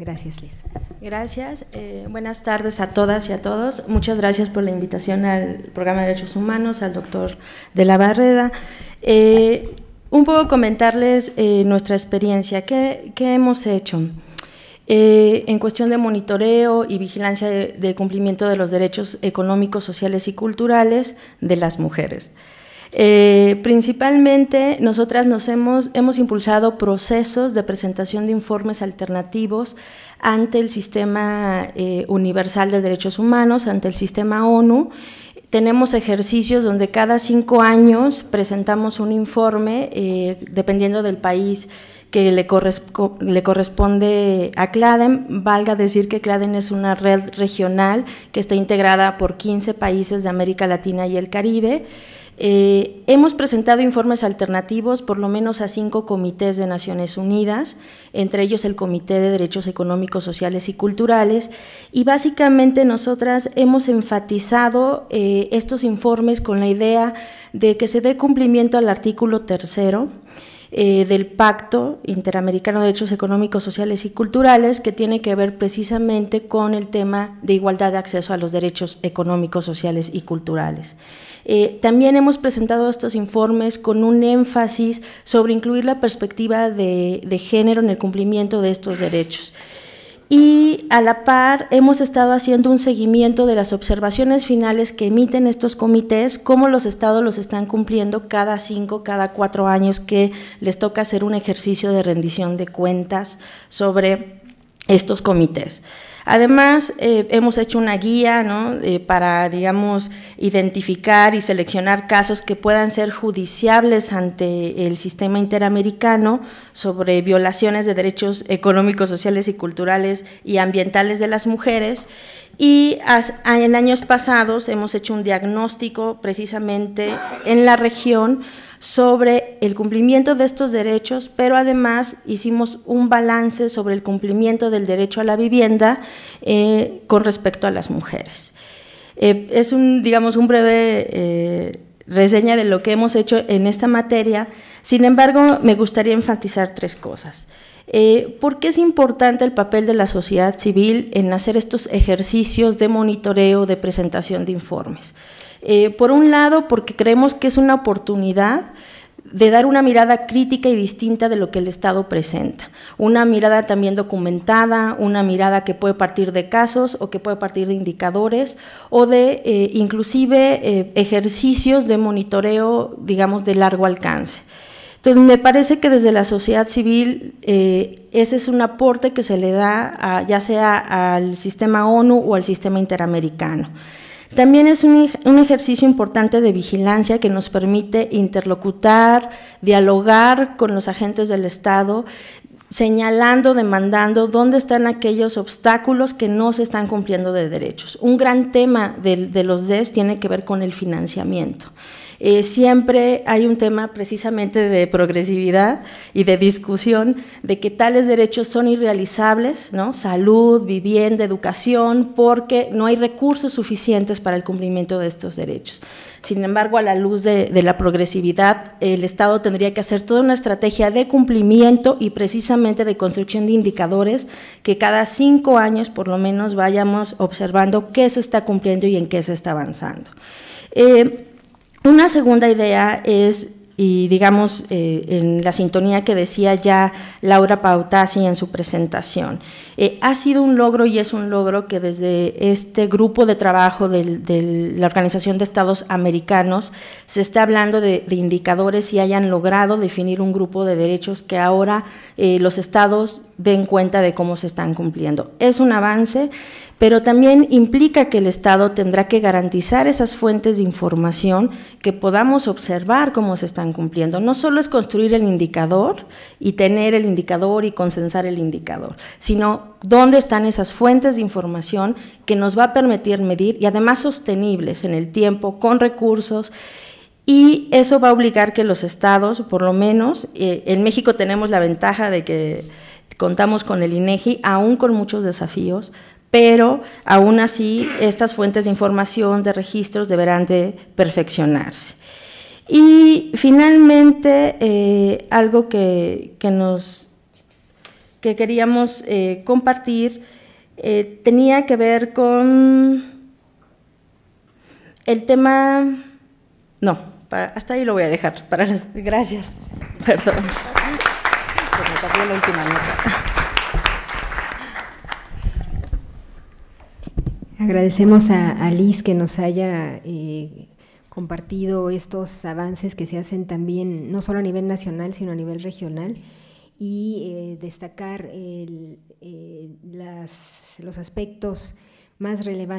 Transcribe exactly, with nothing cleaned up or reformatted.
Gracias, Liz. Gracias. Eh, buenas tardes a todas y a todos. Muchas gracias por la invitación al programa de Derechos Humanos, al doctor de la Barreda. Eh, un poco comentarles eh, nuestra experiencia, ¿qué, qué hemos hecho? Eh, en cuestión de monitoreo y vigilancia de, de cumplimiento de los derechos económicos, sociales y culturales de las mujeres. Eh, principalmente, nosotras nos hemos, hemos impulsado procesos de presentación de informes alternativos ante el Sistema eh, Universal de Derechos Humanos, ante el Sistema ONU. Tenemos ejercicios donde cada cinco años presentamos un informe, eh, dependiendo del país que le, correspo, le corresponde a CLADEM. Valga decir que CLADEM es una red regional que está integrada por quince países de América Latina y el Caribe. Eh, hemos presentado informes alternativos por lo menos a cinco comités de Naciones Unidas, entre ellos el Comité de Derechos Económicos, Sociales y Culturales, y básicamente nosotras hemos enfatizado eh, estos informes con la idea de que se dé cumplimiento al artículo tercero Eh, del Pacto Interamericano de Derechos Económicos, Sociales y Culturales, que tiene que ver precisamente con el tema de igualdad de acceso a los derechos económicos, sociales y culturales. Eh, también hemos presentado estos informes con un énfasis sobre incluir la perspectiva de, de género en el cumplimiento de estos derechos. Y a la par hemos estado haciendo un seguimiento de las observaciones finales que emiten estos comités, cómo los estados los están cumpliendo cada cinco, cada cuatro años que les toca hacer un ejercicio de rendición de cuentas sobre estos comités. Además, eh, hemos hecho una guía, ¿no? eh, para, digamos, identificar y seleccionar casos que puedan ser judiciables ante el sistema interamericano sobre violaciones de derechos económicos, sociales y culturales y ambientales de las mujeres. Y en años pasados hemos hecho un diagnóstico precisamente en la región sobre el cumplimiento de estos derechos, pero además hicimos un balance sobre el cumplimiento del derecho a la vivienda eh, con respecto a las mujeres. Eh, es un, digamos, un breve eh, reseña de lo que hemos hecho en esta materia. Sin embargo, me gustaría enfatizar tres cosas. Eh, ¿Por qué es importante el papel de la sociedad civil en hacer estos ejercicios de monitoreo, de presentación de informes? Eh, por un lado, porque creemos que es una oportunidad de dar una mirada crítica y distinta de lo que el Estado presenta, una mirada también documentada, una mirada que puede partir de casos o que puede partir de indicadores o de eh, inclusive eh, ejercicios de monitoreo, digamos, de largo alcance. Entonces, me parece que desde la sociedad civil eh, ese es un aporte que se le da a, ya sea al sistema ONU o al sistema interamericano. También es un, un ejercicio importante de vigilancia que nos permite interlocutar, dialogar con los agentes del Estado, señalando, demandando dónde están aquellos obstáculos que no se están cumpliendo de derechos. Un gran tema de, de los D E S tiene que ver con el financiamiento. Eh, siempre hay un tema precisamente de progresividad y de discusión de que tales derechos son irrealizables, ¿no? Salud, vivienda, educación, porque no hay recursos suficientes para el cumplimiento de estos derechos. Sin embargo, a la luz de, de la progresividad, el Estado tendría que hacer toda una estrategia de cumplimiento y precisamente de construcción de indicadores que cada cinco años por lo menos vayamos observando qué se está cumpliendo y en qué se está avanzando. Eh, Una segunda idea es, y digamos eh, en la sintonía que decía ya Laura Pautazzi en su presentación, eh, ha sido un logro y es un logro que desde este grupo de trabajo de la Organización de Estados Americanos se está hablando de, de indicadores y hayan logrado definir un grupo de derechos que ahora eh, los estados den cuenta de cómo se están cumpliendo. Es un avance, pero también implica que el Estado tendrá que garantizar esas fuentes de información que podamos observar cómo se están cumpliendo. No solo es construir el indicador y tener el indicador y consensar el indicador, sino dónde están esas fuentes de información que nos va a permitir medir y además sostenibles en el tiempo, con recursos. Y eso va a obligar que los estados, por lo menos, eh, en México tenemos la ventaja de que contamos con el INEGI, aún con muchos desafíos, pero aún así estas fuentes de información, de registros, deberán de perfeccionarse. Y finalmente, eh, algo que, que nos que queríamos eh, compartir eh, tenía que ver con el tema... No, para, hasta ahí lo voy a dejar. Para las, gracias. Perdón. Pues la última nota. Agradecemos a, a Liz que nos haya... Eh, compartido estos avances que se hacen también, no solo a nivel nacional, sino a nivel regional, y eh, destacar el, eh, las, los aspectos más relevantes